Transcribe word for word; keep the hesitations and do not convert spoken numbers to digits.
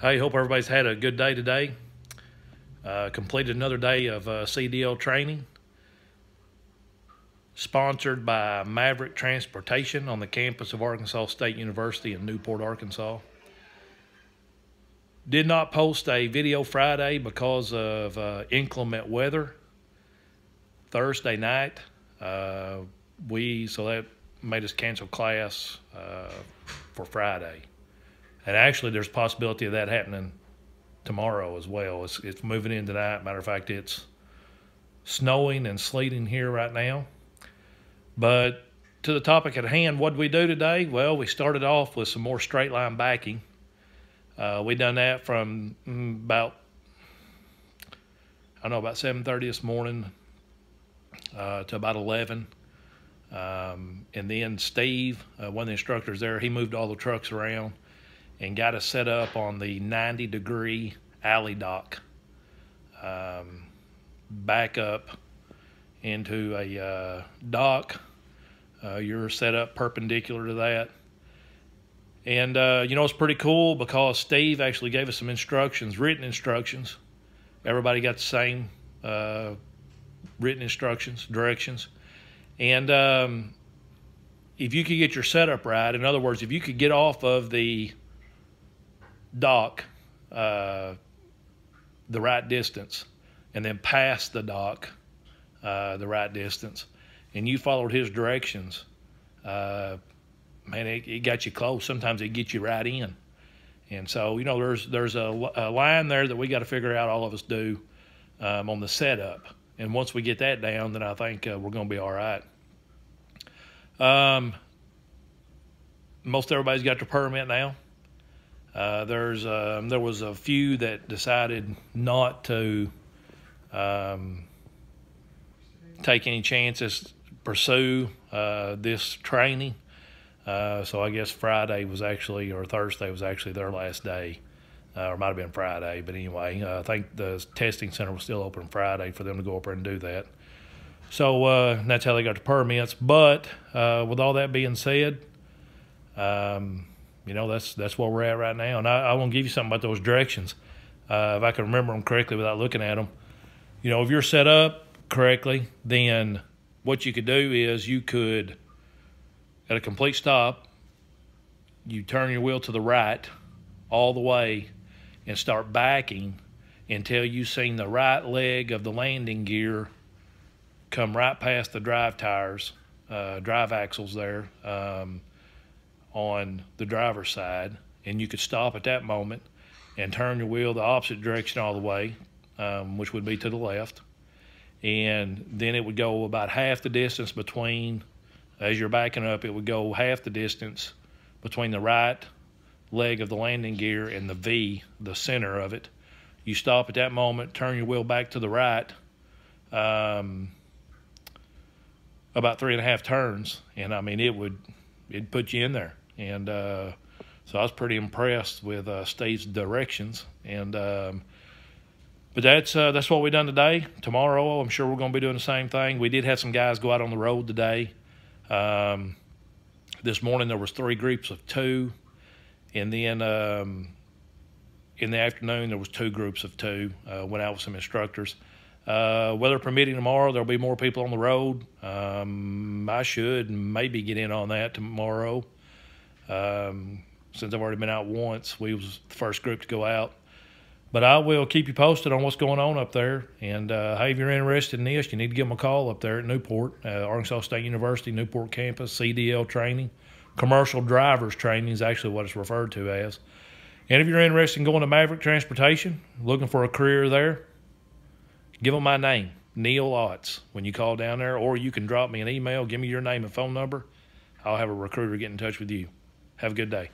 Hey, hope everybody's had a good day today. Uh, completed another day of uh, C D L training, sponsored by Maverick Transportation on the campus of Arkansas State University in Newport, Arkansas. Did not post a video Friday because of uh, inclement weather Thursday night. Uh, we so that made us cancel class uh, for Friday. And actually, there's a possibility of that happening tomorrow as well. It's, it's moving in tonight. Matter of fact, it's snowing and sleeting here right now. But to the topic at hand, what did we do today? Well, we started off with some more straight line backing. Uh, we done that from about, I don't know, about seven thirty this morning uh, to about eleven. Um, and then Steve, uh, one of the instructors there, he moved all the trucks around and got us set up on the ninety degree alley dock, um, back up into a uh, dock. Uh, you're set up perpendicular to that. And uh, you know, it's pretty cool because Steve actually gave us some instructions, written instructions. Everybody got the same uh, written instructions, directions. And um, if you could get your setup right, in other words, if you could get off of the dock uh, the right distance and then past the dock uh, the right distance, and you followed his directions, uh, man, it, it got you close. Sometimes it gets you right in. And so, you know, there's there's a, a line there that we got to figure out, all of us do, um, on the setup. And once we get that down, then I think uh, we're going to be all right. Um, most everybody's got their permit now. Uh, there's um, there was a few that decided not to um, take any chances, pursue uh, this training. Uh, so I guess Friday was actually, or Thursday was actually their last day, uh, or might have been Friday. But anyway, uh, I think the testing center was still open Friday for them to go up there and do that. So uh, that's how they got the permits. But uh, with all that being said, um, you know, that's that's where we're at right now. And I, I want to give you something about those directions, uh, if I can remember them correctly without looking at them. You know, if you're set up correctly, then what you could do is you could, at a complete stop, you turn your wheel to the right all the way and start backing until you've seen the right leg of the landing gear come right past the drive tires, uh, drive axles there, um, on the driver's side, and you could stop at that moment and turn your wheel the opposite direction all the way, um, which would be to the left, and then it would go about half the distance between, as you're backing up, it would go half the distance between the right leg of the landing gear and the V, the center of it. You stop at that moment, turn your wheel back to the right, um, about three and a half turns, and I mean, it would it'd put you in there. And uh, so I was pretty impressed with uh, Steve's directions. And um, but that's uh, that's what we done today. Tomorrow, I'm sure we're going to be doing the same thing. We did have some guys go out on the road today. Um, this morning there was three groups of two, and then um, in the afternoon there was two groups of two. Uh, went out with some instructors. Uh, weather permitting, tomorrow there'll be more people on the road. Um, I should maybe get in on that tomorrow. Um, since I've already been out once, we was the first group to go out. But I will keep you posted on what's going on up there. And uh, hey, if you're interested in this, you need to give them a call up there at Newport, uh, Arkansas State University, Newport campus, C D L training. Commercial drivers training is actually what it's referred to as. And if you're interested in going to Maverick Transportation, looking for a career there, give them my name, Neil Otts, when you call down there, or you can drop me an email, give me your name and phone number. I'll have a recruiter get in touch with you. Have a good day.